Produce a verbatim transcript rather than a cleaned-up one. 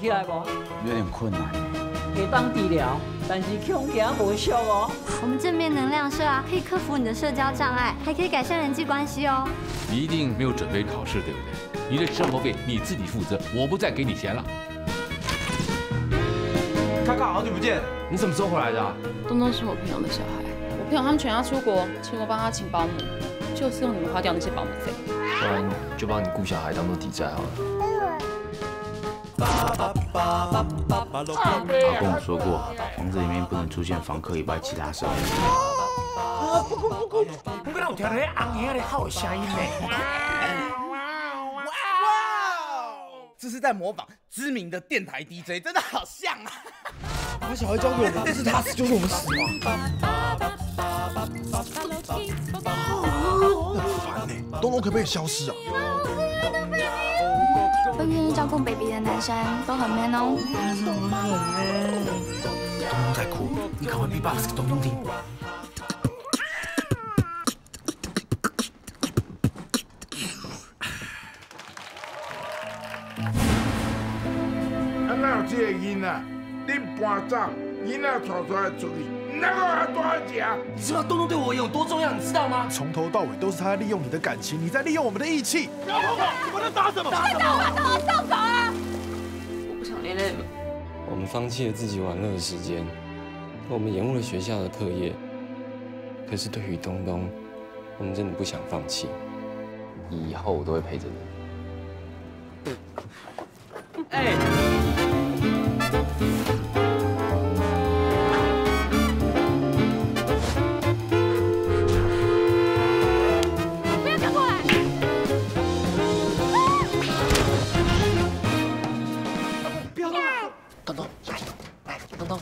起来无？有点困难。会当治疗，但是恐惊无效哦。我们正面能量社啊，可以克服你的社交障碍，还可以改善人际关系哦。你一定没有准备考试，对不对？你的生活费你自己负责，我不再给你钱了。卡卡，好久不见，你什么时候回来的啊？东东是我朋友的小孩，我朋友他们全家出国，请我帮他请保姆，就是用你们花掉那些保姆费。不然就帮你雇小孩当做抵债好了。 阿公说过，房子里面不能出现房客以外其他声音。啊！不过不过，不过，我听到那昂爷的好声音呢。哇哇！这是在模仿知名的电台 D J， 真的好像啊！把小孩交给我们，但是他死就是我们死嘛。好烦呢！东东可不可以消失啊？ 都愿意照顾 baby 的男生都很 man 哦。东东在哭，你赶快 B-box 给东东听。啊，哪有这个囡仔？你搬走，囡仔吵出来出去，哪个还多吃？你知道东东对我有多重要，你知道吗？从头到尾都是他在利用你的感情，你在利用我们的义气。不要碰我！你管他打什么？打什么？ 我们放弃了自己玩乐的时间，我们延误了学校的课业。可是对于东东，我们真的不想放弃。以后我都会陪着你。哎，不要赶过来！不要！ 东东，来，东东。